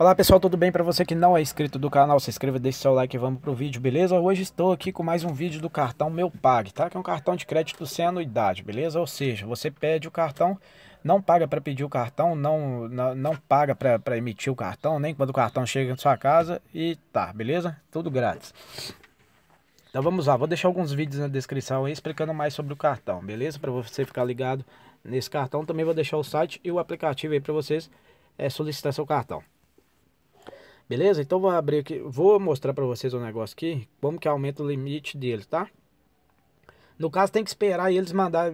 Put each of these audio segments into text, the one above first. Olá pessoal, tudo bem? Para você que não é inscrito do canal, se inscreva, deixe seu like e vamos pro vídeo, beleza? Hoje estou aqui com mais um vídeo do cartão Meu Pag, tá? Que é um cartão de crédito sem anuidade, beleza? Ou seja, você pede o cartão, não paga para pedir o cartão, não paga para emitir o cartão, nem quando o cartão chega na sua casa e tá, beleza? Tudo grátis. Então vamos lá, vou deixar alguns vídeos na descrição aí explicando mais sobre o cartão, beleza? Para você ficar ligado nesse cartão, também vou deixar o site e o aplicativo aí para vocês solicitar seu cartão. Beleza? Então vou abrir aqui, vou mostrar para vocês um negócio aqui, como que aumenta o limite dele, tá? No caso tem que esperar eles mandar,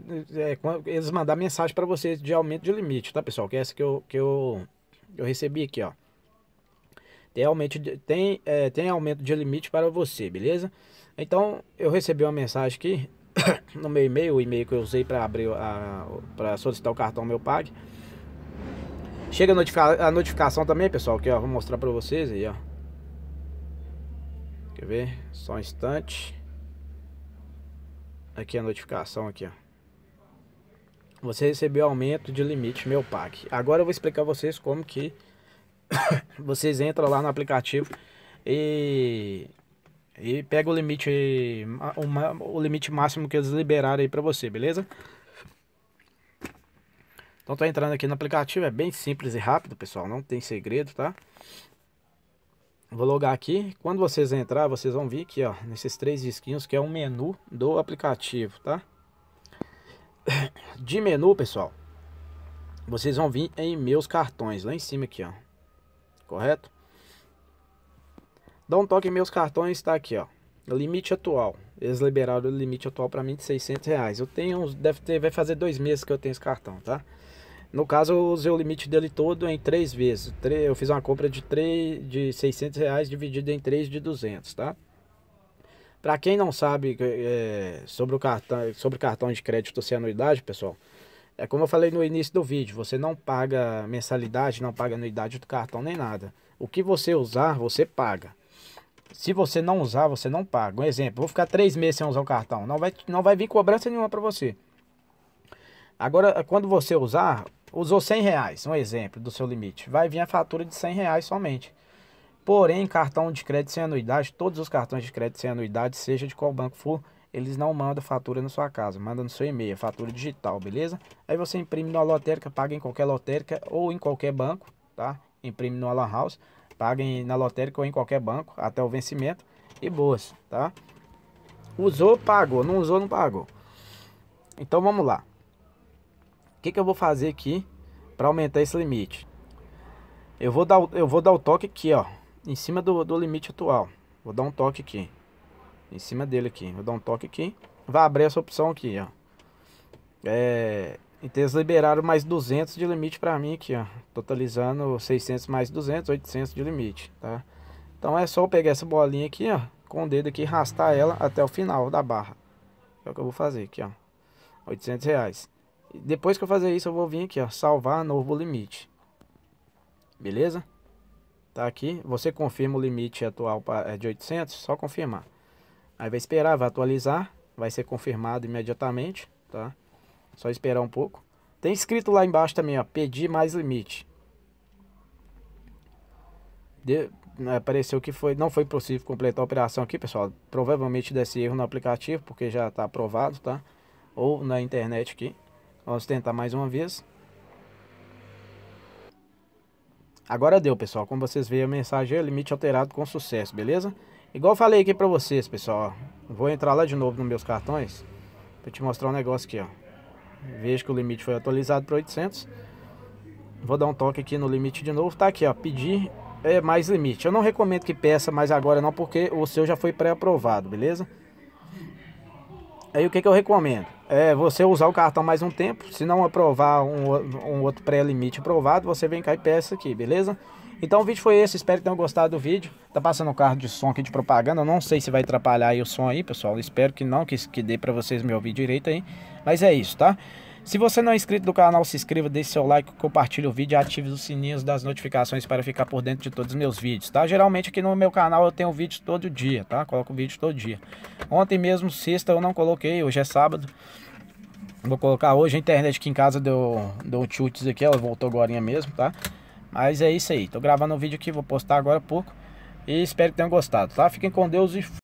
mandar mensagem para vocês de aumento de limite, tá pessoal? Que é essa que eu recebi aqui, ó. Tem aumento de limite para você, beleza? Então eu recebi uma mensagem aqui no meu e-mail, o e-mail que eu usei para abrir, para solicitar o cartão Meu Pag. Chega a notificação também, pessoal, que eu vou mostrar pra vocês aí, ó. Quer ver? Só um instante. Aqui a notificação, aqui, ó. Você recebeu aumento de limite Meu Pag. Agora eu vou explicar a vocês como que vocês entram lá no aplicativo e pegam o limite, o limite máximo que eles liberaram aí pra você, beleza? Então tá entrando aqui no aplicativo, é bem simples e rápido, pessoal, não tem segredo, tá? Vou logar aqui, quando vocês entrarem, vocês vão vir aqui, ó, nesses três risquinhos que é o menu do aplicativo, tá? De menu, pessoal, vocês vão vir em meus cartões, lá em cima aqui, ó, correto? Dá um toque em meus cartões, tá aqui, ó. Limite atual, eles liberaram o limite atual para mim de R$600. Eu tenho uns, vai fazer 2 meses que eu tenho esse cartão, tá? No caso eu usei o limite dele todo em 3 vezes. Eu fiz uma compra de R$600 dividido em 3 de 200, tá? Para quem não sabe sobre o cartão de crédito sem anuidade, pessoal, é como eu falei no início do vídeo, você não paga mensalidade, não paga anuidade do cartão nem nada. O que você usar, você paga. Se você não usar, você não paga. Um exemplo, vou ficar 3 meses sem usar o cartão. Não vai vir cobrança nenhuma para você. Agora, quando você usar, usou R$100, um exemplo do seu limite. Vai vir a fatura de R$100 somente. Porém, cartão de crédito sem anuidade, todos os cartões de crédito sem anuidade, seja de qual banco for, eles não mandam fatura na sua casa. Manda no seu e-mail, fatura digital, beleza? Aí você imprime na lotérica, paga em qualquer lotérica ou em qualquer banco, tá? Imprime no Lan House. Paguem na lotérica ou em qualquer banco até o vencimento e boas, tá? Usou, pagou. Não usou, não pagou. Então vamos lá. O que eu vou fazer aqui para aumentar esse limite? Eu vou dar o toque aqui, ó, em cima do limite atual. Vou dar um toque aqui, em cima dele aqui. Vou dar um toque aqui. Vai abrir essa opção aqui, ó. Então eles liberaram mais 200 de limite para mim aqui, ó. Totalizando 600 mais 200, 800 de limite, tá? Então é só eu pegar essa bolinha aqui, ó, com o dedo aqui e arrastar ela até o final da barra. É o que eu vou fazer aqui, ó. R$800. Depois que eu fazer isso, eu vou vir aqui, ó, salvar novo limite. Beleza? Tá aqui. Você confirma o limite atual de 800, só confirmar. Aí vai esperar, vai atualizar, vai ser confirmado imediatamente, tá? Só esperar um pouco. Tem escrito lá embaixo também, ó, pedir mais limite. Apareceu que não foi possível completar a operação aqui, pessoal. Provavelmente desse erro no aplicativo, porque já está aprovado, tá? Ou na internet aqui. Vamos tentar mais uma vez. Agora deu, pessoal. Como vocês veem, a mensagem é limite alterado com sucesso, beleza? Igual eu falei aqui para vocês, pessoal. Vou entrar lá de novo nos meus cartões para te mostrar um negócio aqui, ó. Vejo que o limite foi atualizado para 800. Vou dar um toque aqui no limite de novo. Tá aqui, ó, pedir mais limite. Eu não recomendo que peça mais agora não, porque o seu já foi pré-aprovado, beleza? Aí o que eu recomendo? É você usar o cartão mais um tempo. Se não aprovar um outro pré-limite aprovado, você vem cá e peça aqui, beleza? Então o vídeo foi esse, espero que tenham gostado do vídeo. Tá passando um carro de som aqui de propaganda, eu não sei se vai atrapalhar aí o som aí, pessoal. Espero que não, que dê pra vocês me ouvir direito aí. Mas é isso, tá? Se você não é inscrito do canal, se inscreva, deixe seu like, compartilhe o vídeo e ative os sininhos das notificações para ficar por dentro de todos os meus vídeos, tá? Geralmente aqui no meu canal eu tenho vídeo todo dia, tá? Coloco vídeo todo dia. Ontem mesmo, sexta, eu não coloquei, hoje é sábado. Vou colocar hoje, a internet aqui em casa deu um chutes aqui, ela voltou agora mesmo, tá? Mas é isso aí. Tô gravando um vídeo aqui, vou postar agora há pouco. E espero que tenham gostado, tá? Fiquem com Deus e...